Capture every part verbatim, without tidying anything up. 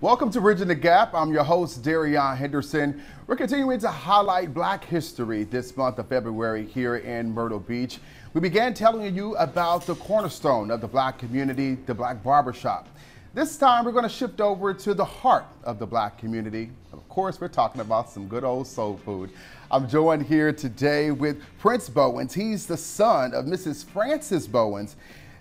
Welcome to Bridging the Gap. I'm your host, Darion Henderson. We're continuing to highlight Black history this month of February here in Myrtle Beach. We began telling you about the cornerstone of the Black community, the Black barbershop. This time, we're going to shift over to the heart of the Black community. Of course, we're talking about some good old soul food. I'm joined here today with Prince Bowens. He's the son of Missus Frances Bowens.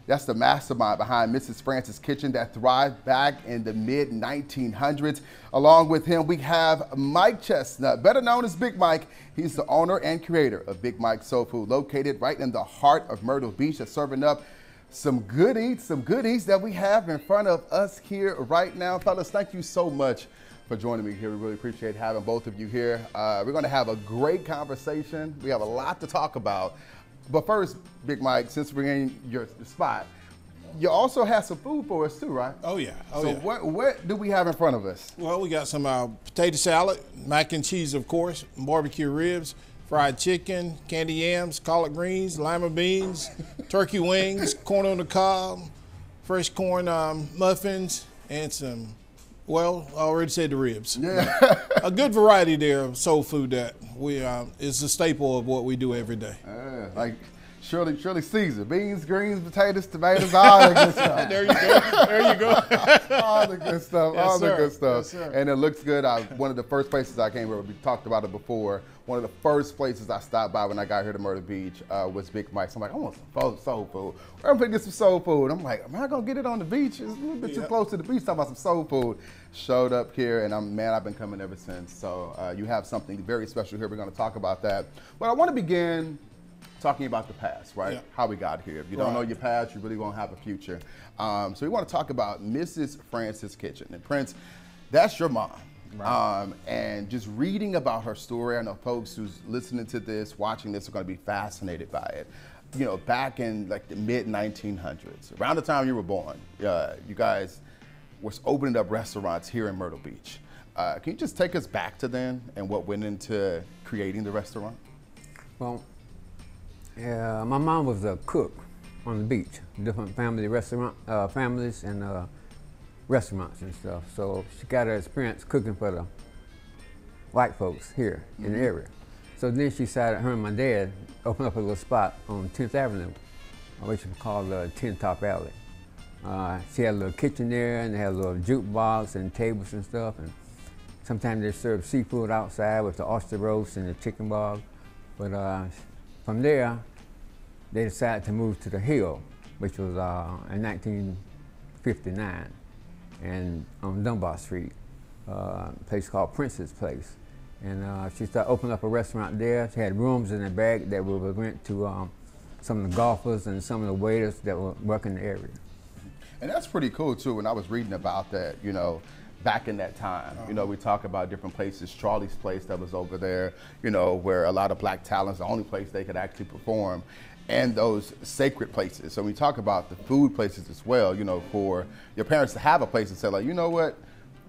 That's the mastermind behind Missus Frances Kitchen that thrived back in the mid nineteen hundreds. Along with him, we have Mike Chestnut, better known as Big Mike. He's the owner and creator of Big Mike Soul Food, located right in the heart of Myrtle Beach, that's serving up some good eats, some goodies that we have in front of us here right now. Fellas, thank you so much for joining me here. We really appreciate having both of you here. Uh, we're gonna have a great conversation. We have a lot to talk about. But first, Big Mike, since we're in your spot, you also have some food for us too, right? Oh yeah. Oh, so yeah. What, what do we have in front of us? Well, we got some uh, potato salad, mac and cheese, of course, barbecue ribs, fried chicken, candy yams, collard greens, lima beans, turkey wings, corn on the cob, fresh corn um, muffins, and some, well, I already said the ribs. Yeah. A good variety there of soul food that we uh, is a staple of what we do every day. Uh, like Shirley, Shirley Caesar, beans, greens, potatoes, tomatoes, all the good stuff. There you go. There you go. All the good stuff. Yes, all sir. the good stuff. Yes, sir. And it looks good. I, one of the first places I came here, we talked about it before. One of the first places I stopped by when I got here to Myrtle Beach uh, was Big Mike's. So I'm like, I want some soul food. Where am I going to get some soul food? I'm like, am I going to get it on the beach? It's a little bit yep. too close to the beach talking about some soul food. Showed up here, and I'm, man, I've been coming ever since. So uh, you have something very special here. We're going to talk about that. But I want to begin talking about the past, right? Yeah. How we got here. If you don't right. know your past, you really won't have a future. Um, so we want to talk about Missus Frances Kitchen. And Prince, that's your mom. Right. Um, and just reading about her story, I know folks who's listening to this, watching this, are going to be fascinated by it. You know, back in like the mid nineteen hundreds, around the time you were born, uh, you guys were opening up restaurants here in Myrtle Beach. Uh, can you just take us back to then and what went into creating the restaurant? Well, uh, my mom was a cook on the beach, different family restaurant, uh, families and uh, restaurants and stuff. So she got her experience cooking for the white folks here mm-hmm. in the area. So then she decided, her and my dad opened up a little spot on tenth avenue, which was called uh, ten Top Alley. Uh, she had a little kitchen there, and they had a little jukebox and tables and stuff. And sometimes they served seafood outside with the oyster roast and the chicken bog. But uh, from there, they decided to move to the hill, which was uh, in nineteen fifty-nine. And on Dunbar Street, uh, a place called Prince's Place. And uh, she started opening up a restaurant there. She had rooms in the back that would rent to um, some of the golfers and some of the waiters that were working the area. And that's pretty cool too. When I was reading about that, you know, back in that time, you know, we talk about different places, Charlie's Place that was over there, you know, where a lot of Black talents, the only place they could actually perform, and those sacred places. So we talk about the food places as well, you know, for your parents to have a place and say, like, you know what,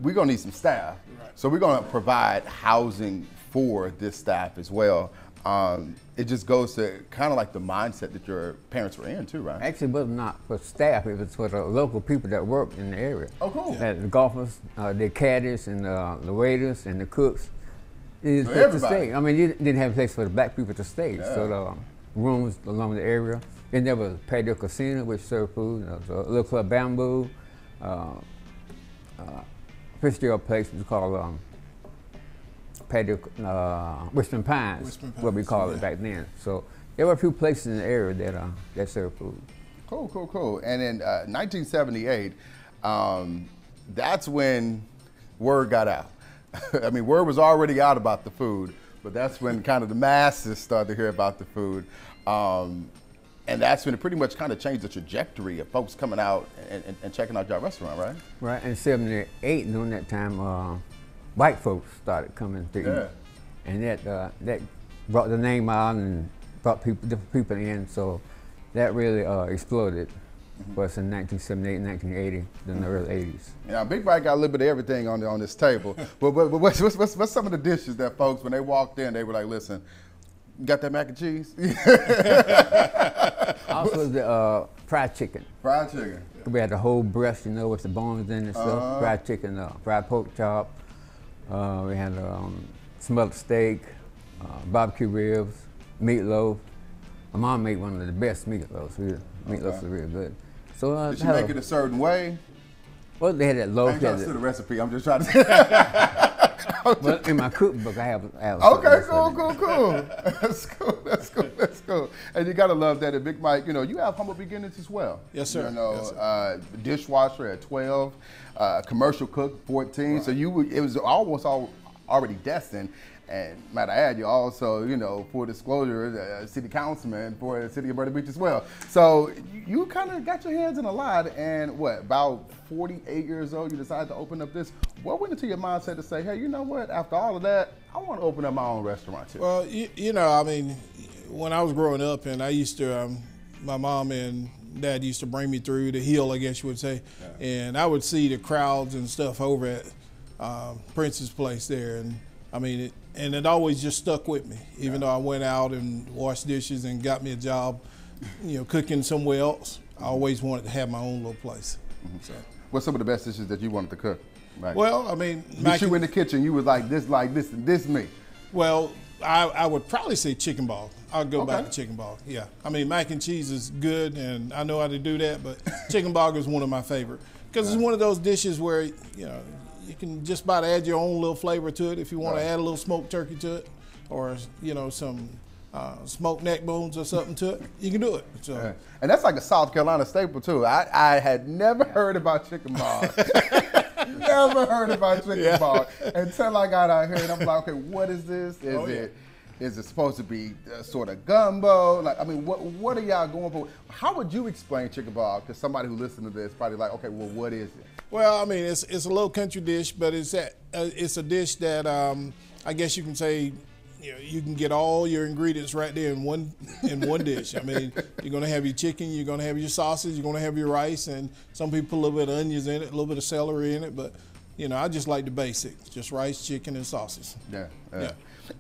we're gonna need some staff. Right. So we're gonna provide housing for this staff as well. Um, it just goes to kind of like the mindset that your parents were in too, right? Actually, it was not for staff, it was for the local people that worked in the area. Oh, cool. Yeah. The golfers, uh, the caddies, and uh, the waiters, and the cooks. It was for to stay. I mean, you didn't have a place for the Black people to stay. Yeah. So the rooms along the area. And there was a patio casino, which served food. There was a little club Bamboo. Uh, uh, Fitzgerald Place was called um, Patio, uh, Whispering Pines, Whispering Pines, what we call yeah. it back then. So there were a few places in the area that uh, that served food. Cool, cool, cool. And in uh, nineteen seventy-eight, um, that's when word got out. I mean, word was already out about the food, but that's when kind of the masses started to hear about the food. Um, and that's when it pretty much kind of changed the trajectory of folks coming out and, and, and checking out your restaurant, right? Right, and seventy-eight, during that time, uh, white folks started coming to yeah. eat. And that uh, that brought the name out and brought people, different people in. So that really uh, exploded mm-hmm. for us in nineteen seventy-eight, nineteen eighty, then mm-hmm. the early eighties. Yeah, Big Mike got a little bit of everything on the, on this table. but but, but what's, what's, what's some of the dishes that folks, when they walked in, they were like, listen, you got that mac and cheese? Also the uh, fried chicken. Fried chicken. Yeah. We had the whole breast, you know, with the bones in and stuff. Uh-huh. Fried chicken, uh, fried pork chop. Uh, we had um, smothered steak, uh, barbecue ribs, meatloaf. My mom made one of the best meatloafs. We, meatloafs were real good. So uh, did she make it a certain way? Well, they had that loaf. I ain't trying to steal the recipe. I'm just trying to. Well, in my cookbook, I have. I have okay, cool, cool, cool. That's cool. That's cool. That's cool. And you gotta love that at Big Mike. You know, you have humble beginnings as well. Yes, sir. You know, yes, sir. Uh, dishwasher at twelve, uh, commercial cook fourteen. Right. So you, were, it was almost all already destined. And might I add, you also, you know, for disclosure, uh, city councilman for the city of Myrtle Beach as well. So you kind of got your hands in a lot, and what, about forty-eight years old, you decided to open up this. What went into your mindset to say, hey, you know what, after all of that, I want to open up my own restaurant too? Well, you, you know, I mean, when I was growing up, and I used to, um, my mom and dad used to bring me through the hill, I guess you would say, yeah. And I would see the crowds and stuff over at um, Prince's Place there, and I mean, it, and it always just stuck with me, even yeah. though I went out and washed dishes and got me a job, you know, cooking somewhere else. I always wanted to have my own little place. Mm-hmm. So. What's some of the best dishes that you wanted to cook? Like, well, I mean, you shoot in the kitchen, you was like this, like this, and this me. Well, I, I would probably say chicken ball. I'll go okay. back to chicken ball. Yeah, I mean, mac and cheese is good, and I know how to do that, but chicken ball is one of my favorite because yeah. it's one of those dishes where you know. You can just about add your own little flavor to it if you want right. to add a little smoked turkey to it, or you know some uh, smoked neck bones or something to it. You can do it. So. Right. And that's like a South Carolina staple too. I, I had never heard about chicken ball. Never heard about chicken yeah. ball until I got out here and I'm like, okay, what is this? Is oh, yeah. it? Is it supposed to be uh, sort of gumbo? Like, I mean, what what are y'all going for? How would you explain chicken ball? Because somebody who listened to this probably like, okay, well, what is it? Well, I mean, it's it's a low country dish, but it's that uh, it's a dish that um, I guess you can say, you know, you can get all your ingredients right there in one in one dish. I mean, you're gonna have your chicken, you're gonna have your sausage, you're gonna have your rice, and some people put a little bit of onions in it, a little bit of celery in it, but you know, I just like the basics, just rice, chicken, and sausage. Yeah. Uh, yeah.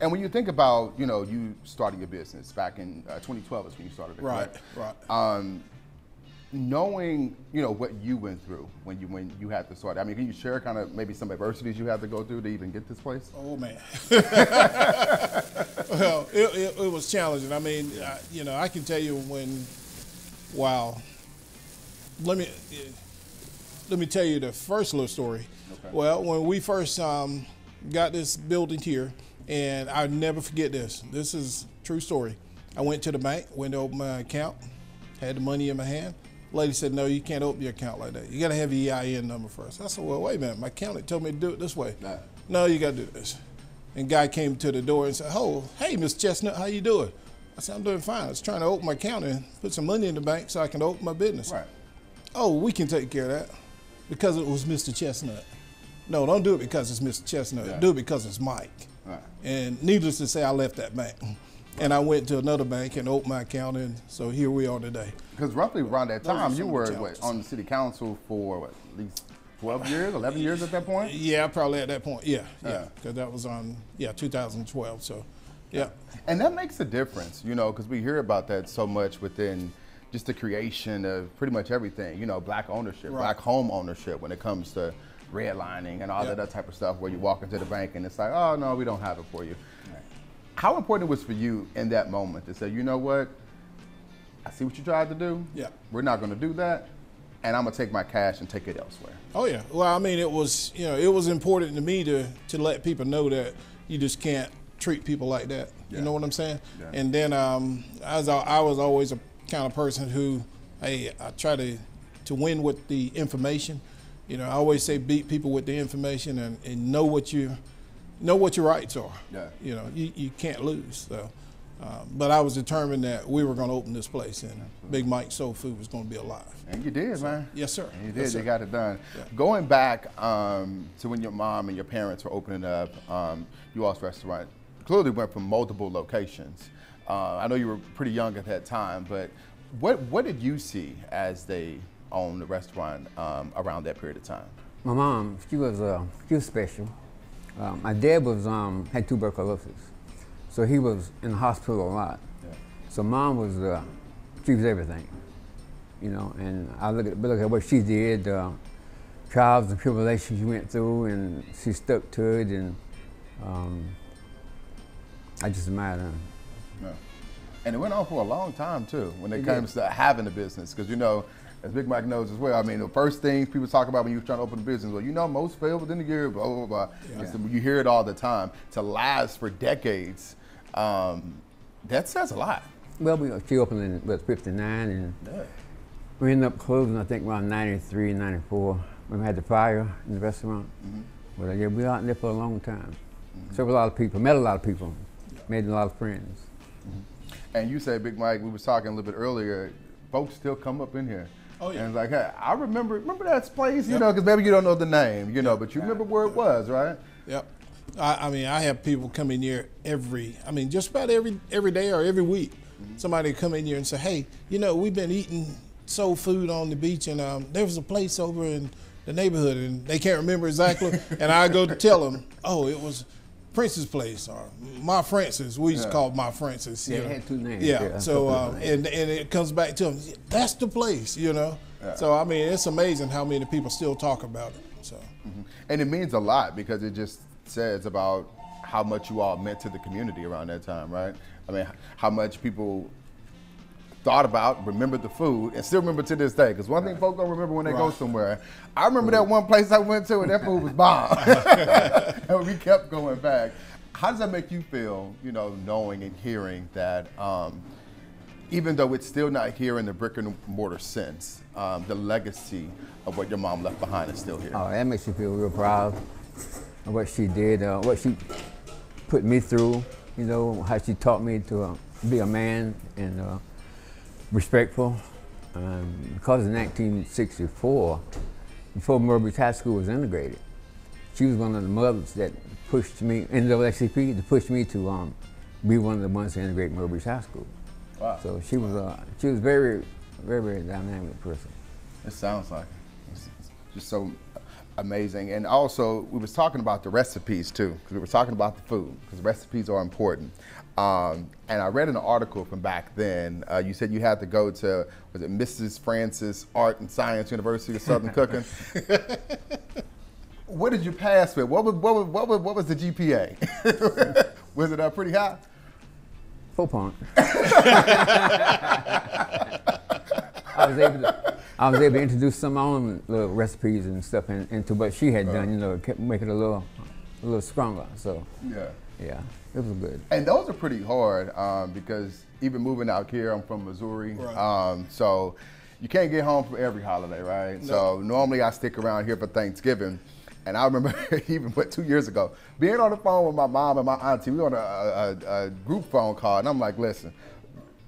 And when you think about, you know, you starting your business back in uh, twenty twelve is when you started it, right? Right, right. Um, knowing, you know, what you went through when you when you had to start, I mean, can you share kind of maybe some adversities you had to go through to even get this place? Oh, man. Well, it, it, it was challenging. I mean, I, you know, I can tell you when, wow. Let me, let me tell you the first little story. Okay. Well, when we first um, got this building here, and I'll never forget this. This is true story. I went to the bank, went to open my account, had the money in my hand. Lady said, no, you can't open your account like that. You gotta have your E I N number first. I said, well, wait a minute, my accountant told me to do it this way. Nah. No, you gotta do this. And guy came to the door and said, oh, hey, Mister Chestnut, how you doing? I said, I'm doing fine. I was trying to open my account and put some money in the bank so I can open my business. Right. Oh, we can take care of that because it was Mister Chestnut. No, don't do it because it's Mister Chestnut. Yeah. Do it because it's Mike. Right. And needless to say, I left that bank. Right. And I went to another bank and opened my account, and so here we are today. Because roughly around that time, you were what, on the city council for what, at least twelve years, eleven years at that point? Yeah, probably at that point, yeah, yeah. Because that was on, yeah, two thousand twelve, so, yeah. And that makes a difference, you know, because we hear about that so much within just the creation of pretty much everything, you know, black ownership, right. black home ownership when it comes to redlining and all yep. that other type of stuff where you walk into the bank and it's like, oh no, we don't have it for you. Right. How important it was for you in that moment to say, you know what, I see what you tried to do, yeah. we're not gonna do that, and I'm gonna take my cash and take it elsewhere. Oh yeah, well I mean it was, you know, it was important to me to, to let people know that you just can't treat people like that, yeah. you know what I'm saying? Yeah. And then um, I, was, I was always a kind of person who, hey, I try to, to win with the information. You know, I always say beat people with the information and, and know what you know what your rights are. Yeah. You know, you, you can't lose. So, um, but I was determined that we were going to open this place, and absolutely. Big Mike Soul Food was going to be alive. And you did, so, man. Yes, sir. And you did. Yes, sir. They got it done. Yeah. Going back um, to when your mom and your parents were opening up, um, you all's restaurant clearly went from multiple locations. Uh, I know you were pretty young at that time, but what what did you see as they owned the restaurant um, around that period of time? My mom, she was uh, she was special. Um, my dad was um, had tuberculosis, so he was in the hospital a lot. Yeah. So mom was uh, she was everything. you know, and I look at, look at what she did, uh, trials and tribulations she went through, and she stuck to it, and um, I just admired her. Yeah. And it went on for a long time, too, when it, it comes did. to having a business, because, you know, as Big Mike knows as well, I mean, the first things people talk about when you're trying to open a business, well, you know, most fail within a year, blah, blah, blah. Yeah. So you hear it all the time. To last for decades, um, that says a lot. Well, we she opened in what, fifty-nine, and yeah. we ended up closing, I think, around ninety-three, ninety-four, when we had the fire in the restaurant. Mm-hmm. But yeah, we were out there for a long time. Mm-hmm. Served a lot of people, met a lot of people, yeah. made a lot of friends. Mm-hmm. And you say, Big Mike, we was talking a little bit earlier, folks still come up in here. Oh, yeah. And it's like, hey, I remember, remember that place, yep. you know, because maybe you don't know the name, you know, but you remember where it was, right? Yep. I, I mean, I have people come in here every, I mean, just about every every day or every week, mm-hmm. somebody come in here and say, hey, you know, we've been eating soul food on the beach, and um, there was a place over in the neighborhood, and they can't remember exactly, and I go to tell them, oh, it was Prince's Place, or my Frances. We used yeah. to call My Frances. Yeah, know. It had two names. Yeah, yeah. so, um, and, and it comes back to them, that's the place, you know? Yeah. So, I mean, it's amazing how many people still talk about it, so. Mm-hmm. And it means a lot, because it just says about how much you all meant to the community around that time, right? I mean, how much people thought about, remembered the food, and still remember to this day. Because one right. thing folks don't remember when they right. go somewhere. I remember that one place I went to and that food was bomb. And we kept going back. How does that make you feel, you know, knowing and hearing that, um, even though it's still not here in the brick and mortar sense, um, the legacy of what your mom left behind is still here? Oh, that makes me feel real proud of what she did, uh, what she put me through, you know, how she taught me to uh, be a man and uh, respectful. Um, because in nineteen sixty-four, before Murberry High School was integrated, she was one of the mothers that pushed me, N double A C P, to push me to um, be one of the ones to integrate Murberry High School. Wow. So she was uh, she was very, very, very dynamic person. It sounds like it. It's just so amazing. And also, we was talking about the recipes too, because we were talking about the food, because recipes are important. Um, and I read an article from back then. Uh, you said you had to go to, was it Missus Frances Art and Science University of Southern Cooking? What did you pass with? What was, what was, what was, what was the G P A? Was it uh, pretty high? four point. I was able to, I was able to introduce some of my own little recipes and stuff in, into what she had done. You know, it kept making it a little, a little stronger. So yeah, yeah, it was good. And those are pretty hard um, because even moving out here, I'm from Missouri, right. um, so you can't get home for every holiday, right? No. So normally I stick around here for Thanksgiving. And I remember even what, two years ago, being on the phone with my mom and my auntie, we were on a, a, a group phone call, and I'm like, listen,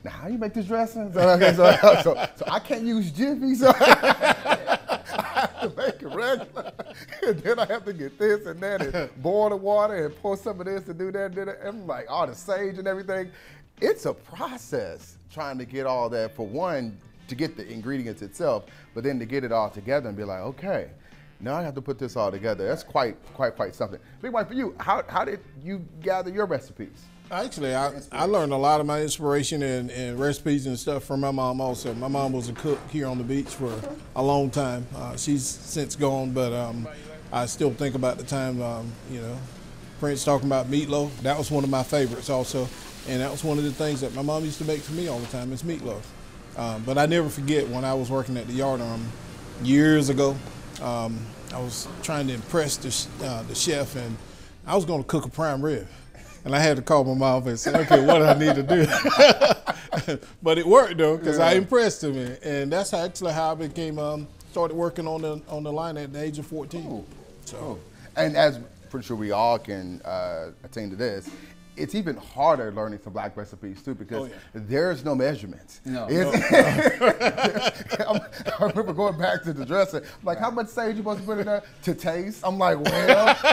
now how you make this dressing? So, so, so, so I can't use Jiffy, so I have to make it regular. And then I have to get this and that and boil the water and pour some of this and do that and do that. And I'm like, all the sage and everything. It's a process trying to get all that, for one, to get the ingredients itself, but then to get it all together and be like, okay, now I have to put this all together. That's quite, quite, quite something. Big Mike, for you, how, how did you gather your recipes? Actually, I, I learned a lot of my inspiration and, and recipes and stuff from my mom also. My mom was a cook here on the beach for a long time. Uh, she's since gone, but um, I still think about the time, um, you know, Prince talking about meatloaf. That was one of my favorites also. And that was one of the things that my mom used to make for me all the time, is meatloaf. Um, but I never forget when I was working at the Yardarm years ago, Um, I was trying to impress the, uh, the chef, and I was going to cook a prime rib. And I had to call my mom and say, okay, what do I need to do? But it worked, though, because yeah. I impressed him. And that's how, actually how I became, um, started working on the, on the line at the age of fourteen. Ooh. So, Ooh. And as pretty sure we all can uh, attain to this, it's even harder learning some black recipes too, because oh, yeah. there's no measurements. No. no, no. I remember going back to the dressing, I'm like, how much sage you supposed to put in there? To taste? I'm like, well, if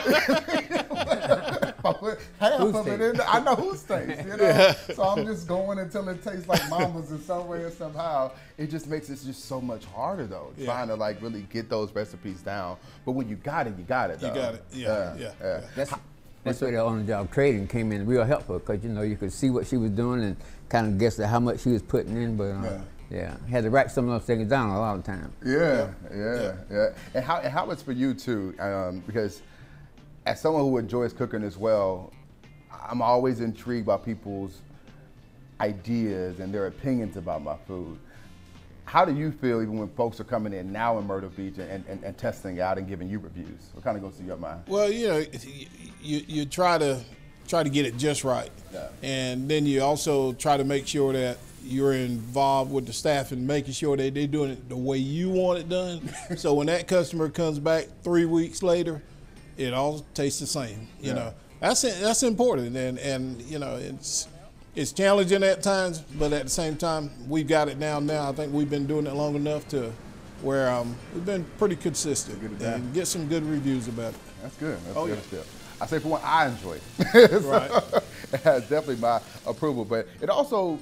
I put half who's of taste? It in there, I know who's taste, you know? Yeah. So I'm just going until it tastes like mama's in some way or somehow. It just makes it just so much harder though, yeah. trying to like really get those recipes down. But when you got it, you got it though. You got it, yeah, uh, yeah. yeah. yeah. That's That's where the on-the-job trading came in real helpful, because you know you could see what she was doing and kind of guess at how much she was putting in, but um, yeah. Yeah, had to write some of those things down a lot of times. Yeah, yeah, yeah. yeah. And how and how it's for you too, um, because as someone who enjoys cooking as well, I'm always intrigued by people's ideas and their opinions about my food. How do you feel even when folks are coming in now in Myrtle Beach and, and, and testing out and giving you reviews? What kind of goes through your mind? Well, you know, you, you try to try to get it just right. Yeah. And then you also try to make sure that you're involved with the staff and making sure that they're doing it the way you want it done. So when that customer comes back three weeks later, it all tastes the same. You yeah. know, that's that's important. And, and you know, it's... It's challenging at times, but at the same time, we've got it down now. I think we've been doing it long enough to where um, we've been pretty consistent and get some good reviews about it. That's good. That's oh, good. Yeah. I say for one, I enjoy it. Right. So, that's definitely my approval. But it also,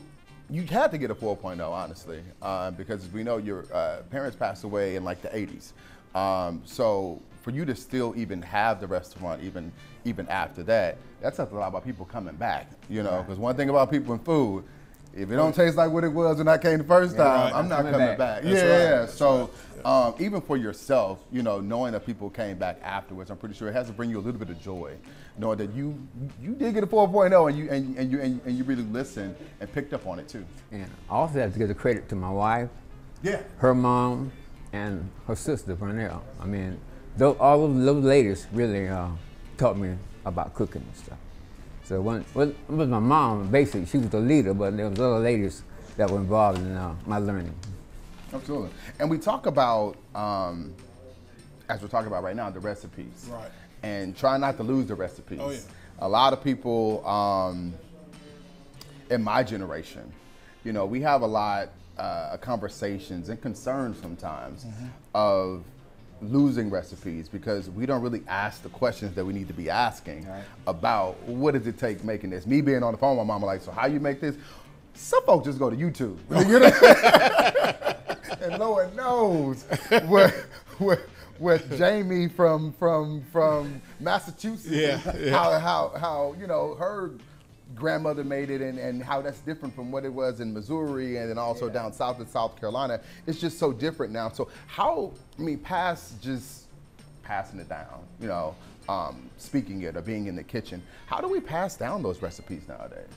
you had to get a four point oh, honestly, uh, because we know your uh, parents passed away in like the eighties. Um, so for you to still even have the restaurant, even even after that, that says a lot about people coming back, you know, because right. one thing about people in food, if it don't taste like what it was when I came the first time, yeah, right. I'm not coming, coming back. back. Yeah, right. yeah. So right. um, even for yourself, you know, knowing that people came back afterwards, I'm pretty sure it has to bring you a little bit of joy, knowing that you you did get a four point oh and you and, and you and, and you really listened and picked up on it too. And I also have to give the credit to my wife, yeah, her mom, and her sister Vernell. I mean, those, all of those ladies really uh, taught me about cooking and stuff. So when, when it was my mom, basically, she was the leader, but there was other ladies that were involved in uh, my learning. Absolutely. And we talk about, um, as we're talking about right now, the recipes. Right. And try not to lose the recipes. Oh, yeah. A lot of people um, in my generation, you know, we have a lot uh, of conversations and concerns sometimes mm-hmm. of losing recipes because we don't really ask the questions that we need to be asking right. about what does it take making this. Me being on the phone, my mama like, so how you make this? Some folks just go to YouTube. And no one knows what, what, what Jamie from from from Massachusetts, yeah, yeah. How, how, how you know, her grandmother made it and, and how that's different from what it was in Missouri and then also yeah. down south in South Carolina. It's just so different now. So how, I mean, past just passing it down, you know, um, speaking it or being in the kitchen, how do we pass down those recipes nowadays?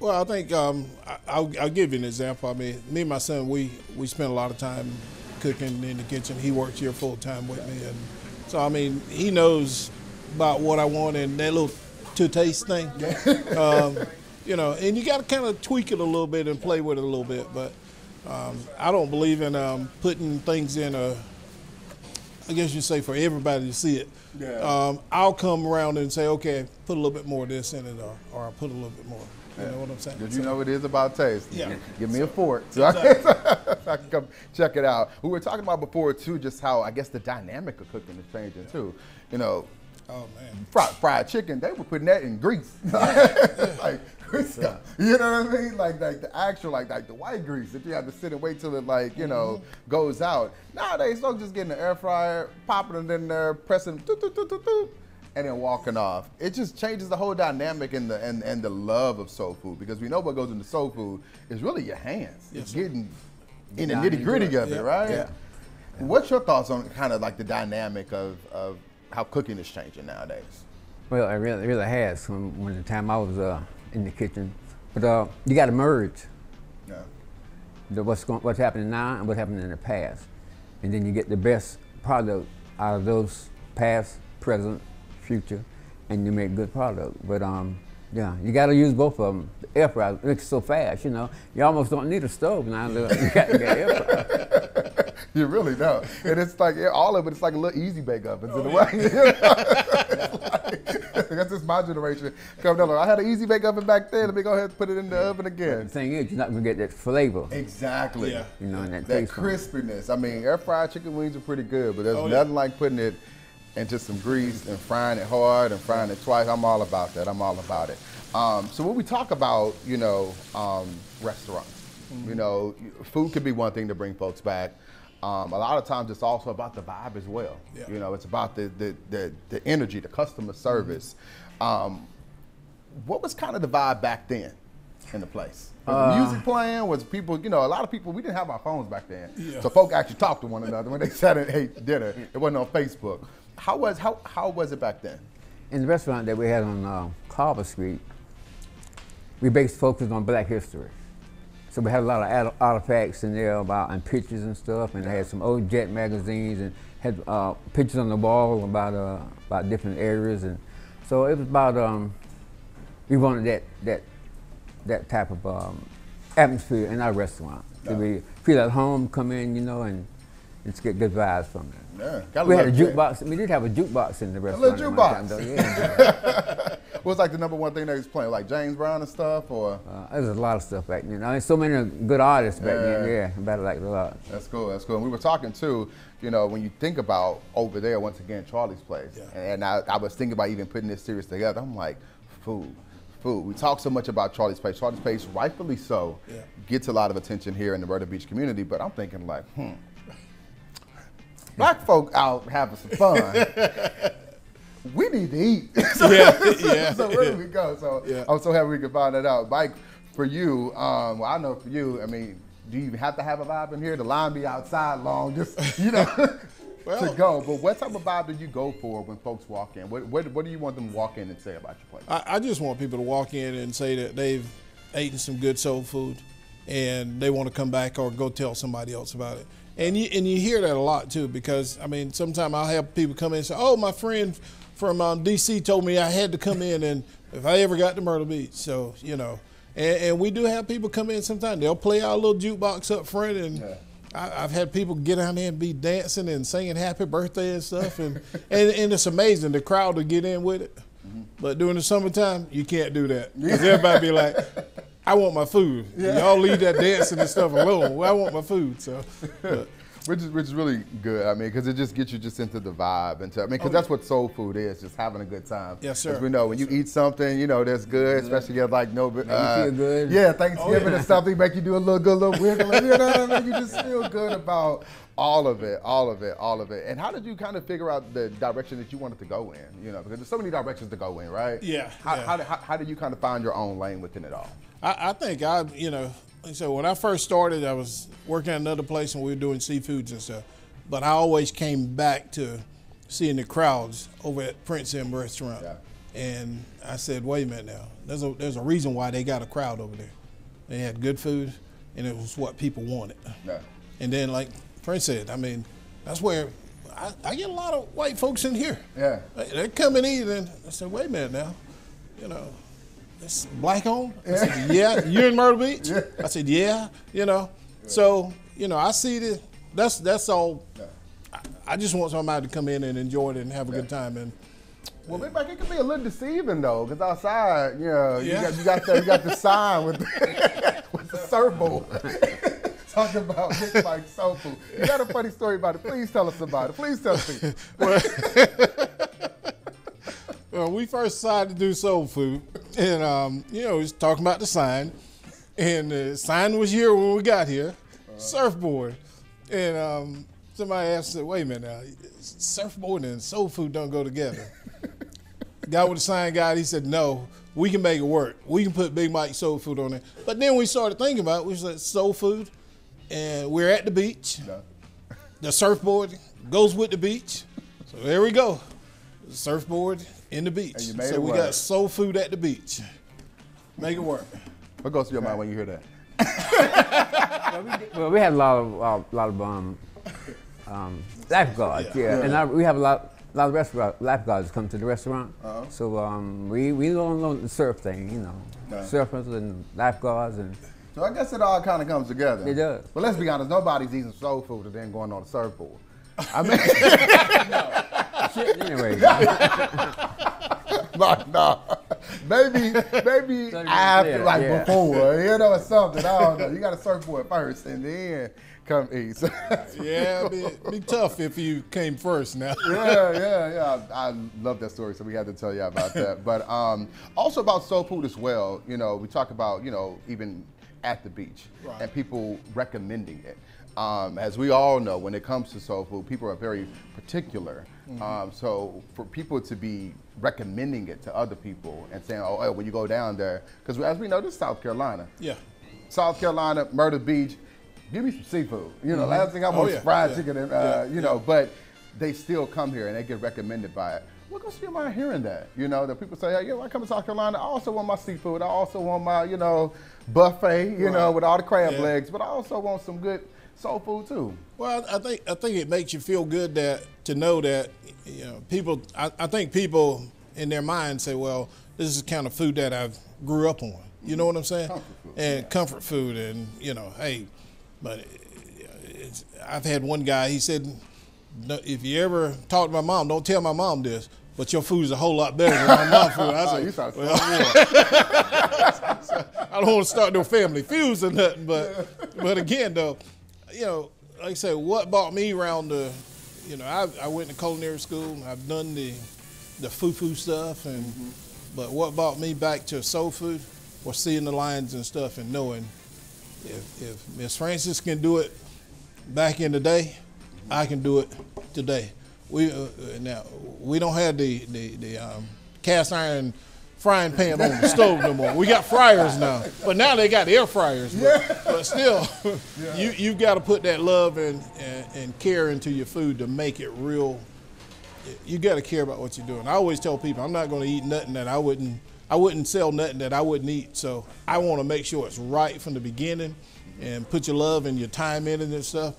Well, I think um, I, I'll, I'll give you an example. I mean, me and my son, we, we spend a lot of time cooking in the kitchen. He works here full time with me. And so, I mean, he knows about what I want and that little to taste thing, um, you know, and you got to kind of tweak it a little bit and play with it a little bit. But um, I don't believe in um, putting things in a, I guess you say for everybody to see it. Yeah. Um, I'll come around and say, okay, put a little bit more of this in it, or, or I'll put a little bit more. You yeah. know what I'm saying? Because you so, know it is about taste. Yeah. Give me so, a fork so, exactly. I so I can come check it out. We were talking about before too, just how I guess the dynamic of cooking is changing too. You know. Oh man, fried, fried chicken. They were putting that in grease, yeah. like grease yeah. You know what I mean? Like like the actual like like the white grease. If you have to sit and wait till it like you mm-hmm. know goes out. Nowadays, folks just getting the air fryer, popping it in there, pressing, doo, doo, doo, doo, doo, and then walking off. It just changes the whole dynamic and the and and the love of soul food because we know what goes into soul food is really your hands. Yes, it's sir. getting in the nitty gritty of it, yeah. right? Yeah. Yeah. What's your thoughts on kind of like the dynamic of of how cooking is changing nowadays? Well, it really, it really has from when the time I was uh, in the kitchen. But uh, you got to merge yeah. the, what's, going, what's happening now and what happened in the past. And then you get the best product out of those past, present, future, and you make good product. But um, yeah, you got to use both of them. The air fryer looks so fast, you know. You almost don't need a stove now. You got, you got air fryer. You really don't. And it's like, yeah, all of it, it's like a little easy bake oven oh, in a way. Yeah. You know? Like, that's just my generation coming up. I had an easy bake oven back then. Let me go ahead and put it in the yeah. oven again. But the thing is, you're not going to get that flavor. Exactly. Yeah. You know, and that, that crispiness. I mean, air fried chicken wings are pretty good, but there's oh, nothing yeah. like putting it into some grease and frying it hard and frying it twice. I'm all about that. I'm all about it. Um, so when we talk about, you know, um, restaurants, mm-hmm. you know, food could be one thing to bring folks back. Um, a lot of times it's also about the vibe as well. Yeah. You know, it's about the, the, the, the energy, the customer service. Um, what was kind of the vibe back then in the place. Was uh, the music playing? Was people, you know, a lot of people, we didn't have our phones back then. Yeah. So folk actually talked to one another when they sat and ate dinner. It wasn't on Facebook. How was, how, how was it back then? In the restaurant that we had on uh, Carver Street, we based focused on black history. So we had a lot of artifacts in there about, and pictures and stuff, and I had some old Jet magazines and had uh, pictures on the wall about, uh, about different areas. And so it was about, um, we wanted that, that, that type of um, atmosphere in our restaurant. So we feel at home, come in, you know, and just get good vibes from it. Yeah, got we had a jukebox, we did have a jukebox in the restaurant. A little jukebox. Time, yeah. What was like the number one thing they was playing, like James Brown and stuff, or? Uh, there was a lot of stuff back then. I mean, so many good artists back yeah. then, yeah, about like a lot. That's cool, that's cool. And we were talking too, you know, when you think about over there, once again, Charlie's Place, yeah. and I, I was thinking about even putting this series together, I'm like, food. Food. We talk so much about Charlie's Place. Charlie's Place, rightfully so, yeah. gets a lot of attention here in the Myrtle Beach community, but I'm thinking like, hmm, black folk out having some fun. We need to eat. so, yeah, yeah, so where yeah. do we go? So yeah. I'm so happy we could find that out. Mike, for you, um, well, I know for you, I mean, do you even have to have a vibe in here? The line be outside long, just, you know. Well, to go, but what type of vibe do you go for when folks walk in? What, what, what do you want them to walk in and say about your place? I, I just want people to walk in and say that they've eaten some good soul food and they want to come back or go tell somebody else about it. And you, and you hear that a lot too, because I mean, sometimes I'll have people come in and say, oh, my friend from um, D C told me I had to come in and if I ever got to Myrtle Beach, so, you know. And, and we do have people come in sometimes. They'll play our little jukebox up front and yeah. I've had people get out there and be dancing and singing happy birthday and stuff. And, and, and it's amazing, the crowd will get in with it. Mm-hmm. But during the summertime, you can't do that. Because everybody be like, I want my food. Yeah. Y'all leave that dancing and stuff alone. Well, I want my food. So, which, is, which is really good, I mean, because it just gets you just into the vibe. And to, I mean, because oh, that's yeah. what soul food is, just having a good time. Yes, sir. Because we know when yes, you sir. eat something, you know, that's good, mm-hmm. especially if like no, uh, you feel good. Yeah, Thanksgiving oh, yeah. and something make you do a little good, little wiggle. You know what I mean? You just feel good about all of it, all of it, all of it. And how did you kind of figure out the direction that you wanted to go in? You know, because there's so many directions to go in, right? Yeah. How, yeah. how, how, how did you kind of find your own lane within it all? I, I think I, you know, so when I first started, I was working at another place and we were doing seafoods and stuff. But I always came back to seeing the crowds over at Prince M Restaurant. Yeah. And I said, wait a minute now, there's a, there's a reason why they got a crowd over there. They had good food and it was what people wanted. Yeah. And then like Prince said, I mean, that's where I, I get a lot of white folks in here. Yeah, they, they come and eat and I said, wait a minute now, you know, it's black owned? I said, yeah. You're in Myrtle Beach? Yeah. I said, yeah, you know. Yeah. So, you know, I see that, that's, that's all. Yeah. I, I just want somebody to come in and enjoy it and have a yeah. good time. And well, maybe like it could be a little deceiving though, because outside, you know, yeah. you, got, you, got the, you got the sign with the, with the surfboard. Talking about Big Mike Soul Food. You got a funny story about it. Please tell us about it. Please tell us. Well, well, we first decided to do soul food. And, um, you know, he's talking about the sign. And the sign was here when we got here, uh, surfboard. And um, somebody asked, wait a minute now, surfboard and soul food don't go together. The guy with the sign guy, he said, no, we can make it work. We can put Big Mike Soul Food on it. But then we started thinking about it. We said, soul food, and we're at the beach. No. The surfboard goes with the beach. So there we go. The surfboard. In the beach, so we work. got soul food at the beach. Make it work. What goes through your mind when you hear that? well, we did, well, we had a lot of uh, lot of um, um, lifeguards, yeah, yeah. yeah. and I, we have a lot, lot of restaurant lifeguards come to the restaurant. Uh-huh. So um, we we don't know the surf thing, you know, yeah. surfers and lifeguards and. So I guess it all kind of comes together. It does. But let's be honest, nobody's eating soul food and then going on the surfboard. I mean. no. Shit, anyway. No, no. Maybe, maybe so after, yeah, like yeah. before, you know, or something. I don't know. You got to search for it first and then come eat. So yeah, it'd be, be tough if you came first now. Yeah, yeah, yeah. I, I love that story, so we had to tell you about that. But um, also about soul food as well, you know, we talk about, you know, even at the beach right. and people recommending it. Um, as we all know, when it comes to soul food, people are very particular. Mm-hmm. um, so for people to be recommending it to other people and saying, oh, oh when you go down there, because as we know, this is South Carolina. Yeah. South Carolina, Myrtle Beach, give me some seafood. You know, mm-hmm. last thing I want oh, yeah. is fried yeah. chicken, and, uh, yeah. you know, yeah. but they still come here and they get recommended by it. What goes through your mind hearing that? You know, that people say, hey, you know, I come to South Carolina, I also want my seafood, I also want my, you know, buffet, you right. know, with all the crab yeah. legs, but I also want some good soul food too. Well, I think I think it makes you feel good that to know that, you know, people. I, I think people in their mind say, well, this is the kind of food that I've grew up on. You mm-hmm. know what I'm saying? Comfort food, and yeah. comfort food, and you know, hey, but it's, I've had one guy. He said, if you ever talk to my mom, don't tell my mom this, but your food's a whole lot better than my mom's food. I said, oh, you sound well, so I don't want to start no family feuds or nothing, but but again though. You know, like I said, what brought me around the, you know, I, I went to culinary school. I've done the, the foo-foo stuff, and mm-hmm. but what brought me back to soul food was seeing the lines and stuff, and knowing if, if Miss Frances can do it back in the day, I can do it today. We uh, now we don't have the the, the um, cast iron frying pan on the stove no more. We got fryers now, but now they got air fryers. But, yeah. but still, yeah. you you got to put that love and, and and care into your food to make it real. You got to care about what you're doing. I always tell people, I'm not going to eat nothing that I wouldn't I wouldn't sell nothing that I wouldn't eat. So I want to make sure it's right from the beginning, and put your love and your time in it and stuff.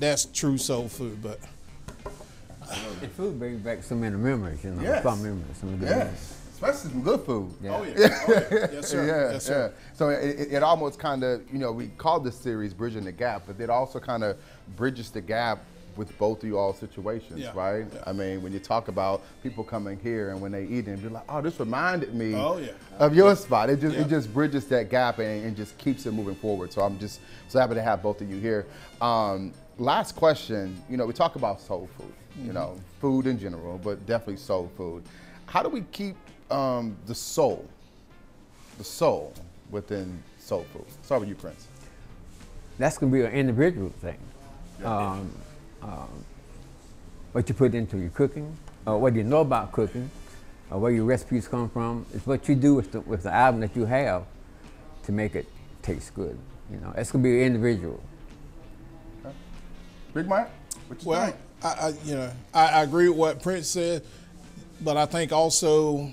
That's true soul food, but. The food brings back so many memories, you know, yes. fun memories, some good yes. memories. Especially some good food. Yeah. Oh, yeah. oh yeah, yes sir, yeah, yes sir. Yeah. So it, it almost kind of, you know, we call this series Bridging the Gap, but it also kind of bridges the gap with both of you all situations, yeah. right? Yeah. I mean, when you talk about people coming here and when they eat and be like, oh, this reminded me oh, yeah. of your yeah. spot. It just yeah. it just bridges that gap and, and just keeps it moving forward. So I'm just so happy to have both of you here. Um, last question, you know, we talk about soul food, mm-hmm. you know, food in general, but definitely soul food. How do we keep Um, the soul, the soul within soul food? Sorry with you, Prince. That's going to be an individual thing. Um, um, what you put into your cooking, or what you know about cooking, or where your recipes come from, it's what you do with the, with the item that you have to make it taste good. You know, that's going to be individual. Okay. Big Mike, what you well, think? I, I, you know, I, I agree with what Prince said, but I think also,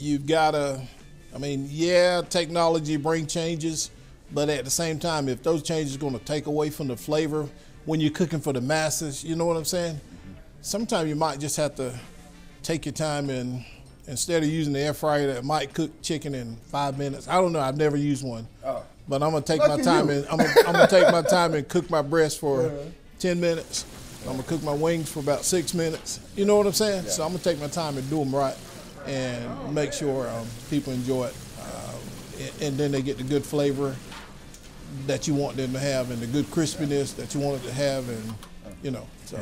you've got to, I mean, yeah, technology bring changes, but at the same time, if those changes are going to take away from the flavor when you're cooking for the masses, you know what I'm saying? Mm-hmm. Sometimes you might just have to take your time, and instead of using the air fryer that might cook chicken in five minutes, I don't know, I've never used one, oh. but I'm going to take Lucky my time you. and I'm going to take my time and cook my breast for uh-huh. ten minutes. I'm going to cook my wings for about six minutes. You know what I'm saying? Yeah. So I'm going to take my time and do them right, and make sure um, people enjoy it, uh, and, and then they get the good flavor that you want them to have, and the good crispiness that you want it to have, and you know. So,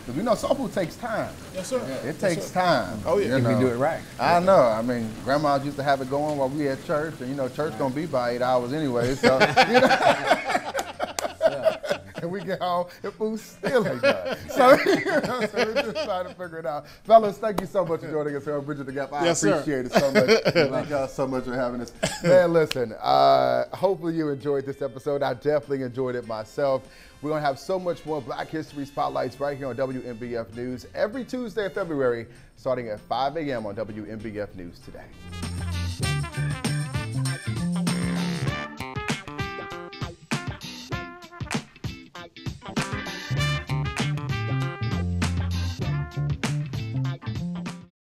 because we know soul food takes time. Yes, sir. Yeah, it yes, takes sir. time. Oh yeah, you if know. you do it right. I know. I mean, Grandma used to have it going while we at church, and you know, church right. gonna be by eight hours anyway. So, you know. And we get home, and food still ain't done. So, you know, so we're just trying to figure it out. Fellas, thank you so much for joining us here on Bridging the Gap. I yes, appreciate sir. it so much. Thank y'all so much for having us. Man, listen, uh, hopefully you enjoyed this episode. I definitely enjoyed it myself. We're going to have so much more Black History Spotlights right here on W M B F News every Tuesday of February, starting at five A M on W M B F News Today.